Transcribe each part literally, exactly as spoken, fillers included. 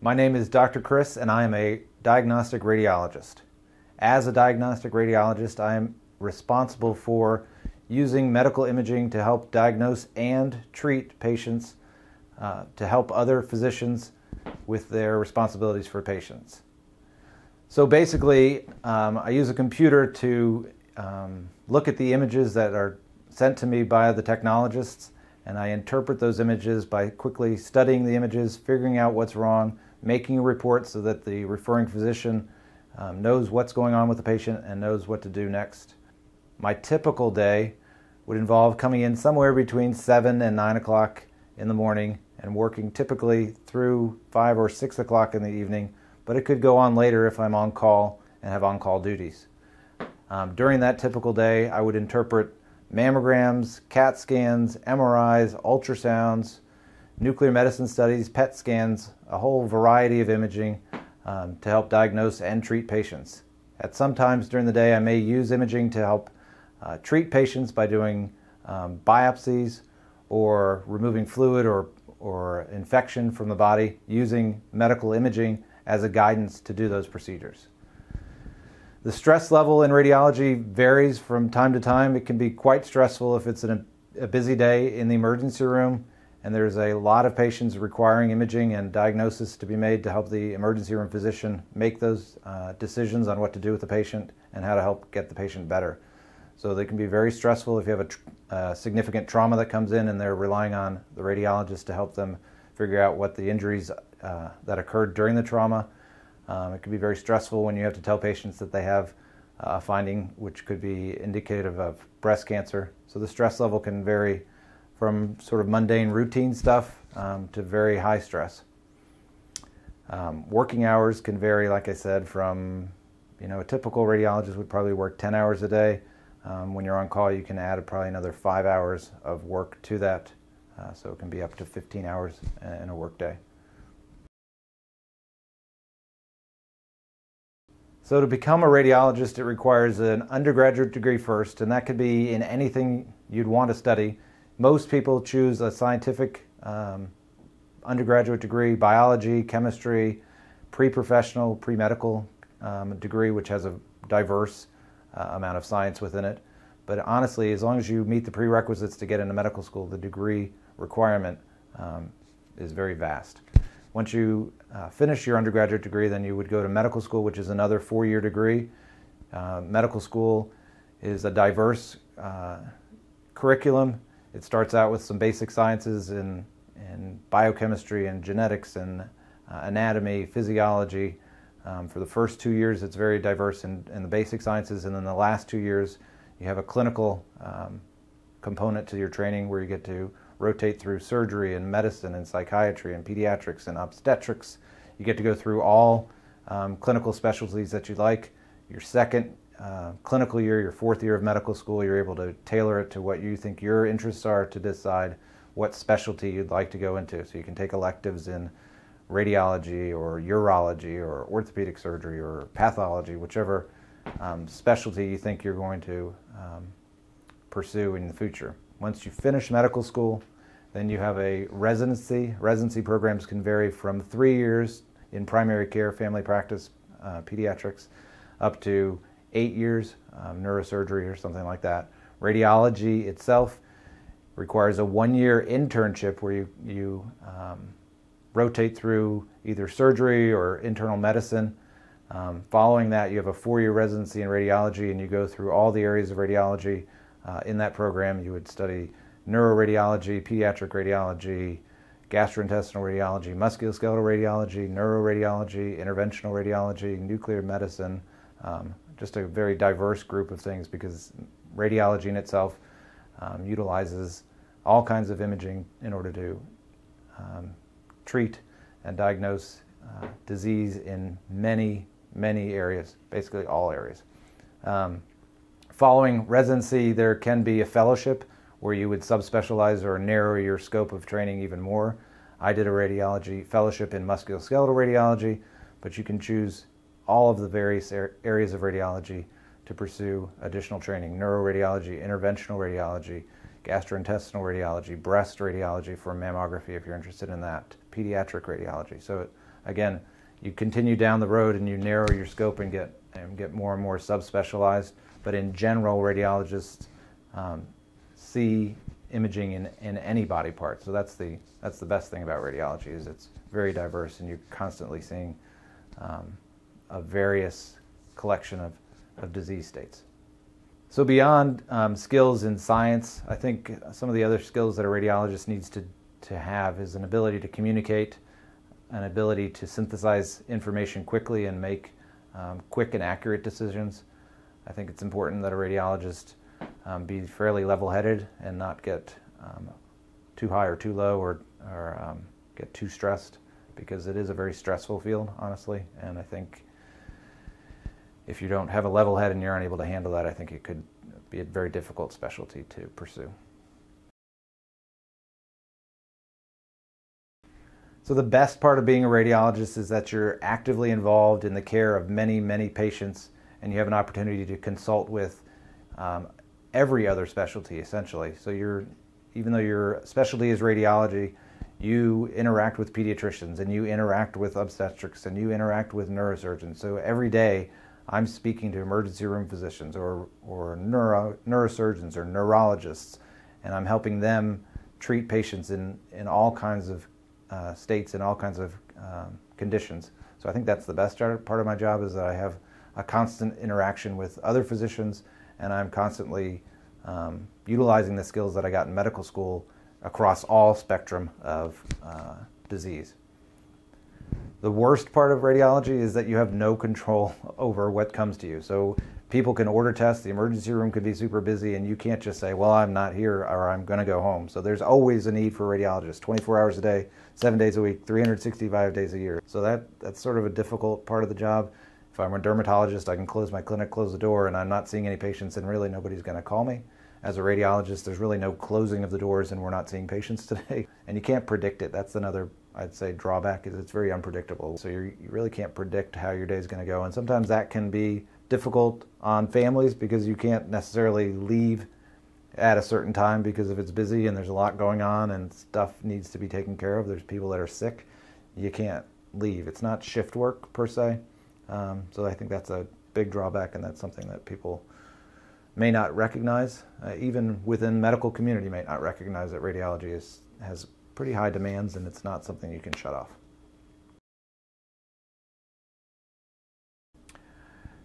My name is Doctor Chris, and I am a diagnostic radiologist. As a diagnostic radiologist, I am responsible for using medical imaging to help diagnose and treat patients, uh, to help other physicians with their responsibilities for patients. So basically, um, I use a computer to um, look at the images that are sent to me by the technologists, and I interpret those images by quickly studying the images, figuring out what's wrong, making a report so that the referring physician um, knows what's going on with the patient and knows what to do next. My typical day would involve coming in somewhere between seven and nine o'clock in the morning and working typically through five or six o'clock in the evening, but it could go on later if I'm on call and have on-call duties. Um, during that typical day, I would interpret mammograms, CAT scans, M R Is, ultrasounds, nuclear medicine studies, P E T scans, a whole variety of imaging um, to help diagnose and treat patients. At some times during the day, I may use imaging to help Uh, treat patients by doing um, biopsies or removing fluid or, or infection from the body, using medical imaging as a guidance to do those procedures. The stress level in radiology varies from time to time. It can be quite stressful if it's an, a busy day in the emergency room and there's a lot of patients requiring imaging and diagnosis to be made to help the emergency room physician make those uh, decisions on what to do with the patient and how to help get the patient better. So they can be very stressful if you have a tr uh, significant trauma that comes in and they're relying on the radiologist to help them figure out what the injuries uh, that occurred during the trauma. Um, it can be very stressful when you have to tell patients that they have a uh, finding which could be indicative of breast cancer. So the stress level can vary from sort of mundane routine stuff um, to very high stress. Um, working hours can vary, like I said, from, you know, a typical radiologist would probably work ten hours a day. Um, when you're on call, you can add probably another five hours of work to that, uh, so it can be up to fifteen hours in a workday. So to become a radiologist, it requires an undergraduate degree first, and that could be in anything you'd want to study. Most people choose a scientific um, undergraduate degree, biology, chemistry, pre-professional, pre-medical um, degree, which has a diverse Uh, amount of science within it. But honestly, as long as you meet the prerequisites to get into medical school, the degree requirement um, is very vast. Once you uh, finish your undergraduate degree, then you would go to medical school, which is another four-year degree. Uh, medical school is a diverse uh, curriculum. It starts out with some basic sciences in, in biochemistry and genetics and uh, anatomy, physiology. Um, for the first two years, it's very diverse in, in the basic sciences, and then the last two years, you have a clinical um, component to your training where you get to rotate through surgery and medicine and psychiatry and pediatrics and obstetrics. You get to go through all um, clinical specialties that you like. Your second uh, clinical year, your fourth year of medical school, you're able to tailor it to what you think your interests are to decide what specialty you'd like to go into. So you can take electives in radiology or urology or orthopedic surgery or pathology, whichever um, specialty you think you're going to um, pursue in the future. Once you finish medical school, then you have a residency. Residency programs can vary from three years in primary care, family practice, uh, pediatrics, up to eight years, um, neurosurgery or something like that. Radiology itself requires a one-year internship where you, you um, rotate through either surgery or internal medicine. Um, following that, you have a four-year residency in radiology, and you go through all the areas of radiology. Uh, in that program, you would study neuroradiology, pediatric radiology, gastrointestinal radiology, musculoskeletal radiology, neuroradiology, interventional radiology, nuclear medicine, um, just a very diverse group of things, because radiology in itself um, utilizes all kinds of imaging in order to um, treat and diagnose uh, disease in many, many areas, basically all areas. Um, following residency, there can be a fellowship where you would subspecialize or narrow your scope of training even more. I did a radiology fellowship in musculoskeletal radiology, but you can choose all of the various er areas of radiology to pursue additional training: neuroradiology, interventional radiology, gastrointestinal radiology, breast radiology for mammography if you're interested in that, pediatric radiology. So again, you continue down the road and you narrow your scope and get and get more and more subspecialized. But in general, radiologists um, see imaging in, in any body part. So that's the that's the best thing about radiology, is it's very diverse and you're constantly seeing um, a various collection of, of disease states. So beyond um, skills in science, I think some of the other skills that a radiologist needs to, to have is an ability to communicate, an ability to synthesize information quickly and make um, quick and accurate decisions. I think it's important that a radiologist um, be fairly level-headed and not get um, too high or too low or, or um, get too stressed, because it is a very stressful field, honestly, and I think if you don't have a level head and you're unable to handle that, I think it could be a very difficult specialty to pursue. So the best part of being a radiologist is that you're actively involved in the care of many, many patients, and you have an opportunity to consult with um, every other specialty, essentially. So you're, even though your specialty is radiology, you interact with pediatricians, and you interact with obstetrics, and you interact with neurosurgeons. So every day, I'm speaking to emergency room physicians or, or neuro, neurosurgeons or neurologists, and I'm helping them treat patients in, in all kinds of uh, states and all kinds of um, conditions. So I think that's the best part of my job, is that I have a constant interaction with other physicians, and I'm constantly um, utilizing the skills that I got in medical school across all spectrum of uh, disease. The worst part of radiology is that you have no control over what comes to you. So people can order tests, the emergency room could be super busy, and you can't just say, well, I'm not here, or I'm going to go home. So there's always a need for radiologists, twenty-four hours a day, seven days a week, three hundred sixty-five days a year. So that, that's sort of a difficult part of the job. If I'm a dermatologist, I can close my clinic, close the door, and I'm not seeing any patients, and really nobody's going to call me. As a radiologist, there's really no closing of the doors, and we're not seeing patients today. And you can't predict it. That's another, I'd say, drawback, is it's very unpredictable. So you're, you really can't predict how your day's going to go. And sometimes that can be difficult on families, because you can't necessarily leave at a certain time, because if it's busy and there's a lot going on and stuff needs to be taken care of, there's people that are sick, you can't leave. It's not shift work per se. Um, so I think that's a big drawback, and that's something that people may not recognize, uh, even within medical community may not recognize that radiology is, has pretty high demands, and it's not something you can shut off.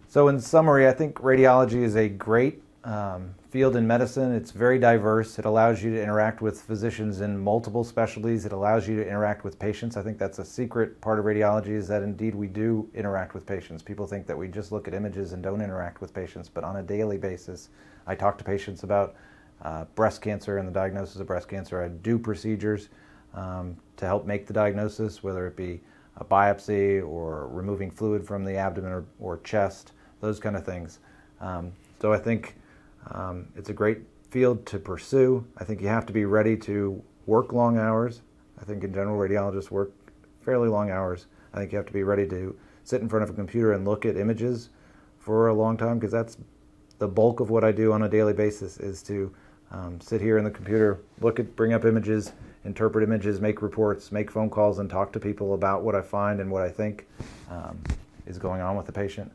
So in summary, I think radiology is a great um, field in medicine. It's very diverse. It allows you to interact with physicians in multiple specialties. It allows you to interact with patients. I think that's a secret part of radiology, is that indeed we do interact with patients. People think that we just look at images and don't interact with patients, but on a daily basis, I talk to patients about uh, breast cancer and the diagnosis of breast cancer. I do procedures um, to help make the diagnosis, whether it be a biopsy or removing fluid from the abdomen or, or chest, those kind of things. Um, so I think Um, it's a great field to pursue. I think you have to be ready to work long hours. I think in general radiologists work fairly long hours. I think you have to be ready to sit in front of a computer and look at images for a long time, because that's the bulk of what I do on a daily basis, is to um, sit here in the computer, look at, bring up images, interpret images, make reports, make phone calls, and talk to people about what I find and what I think um, is going on with the patient.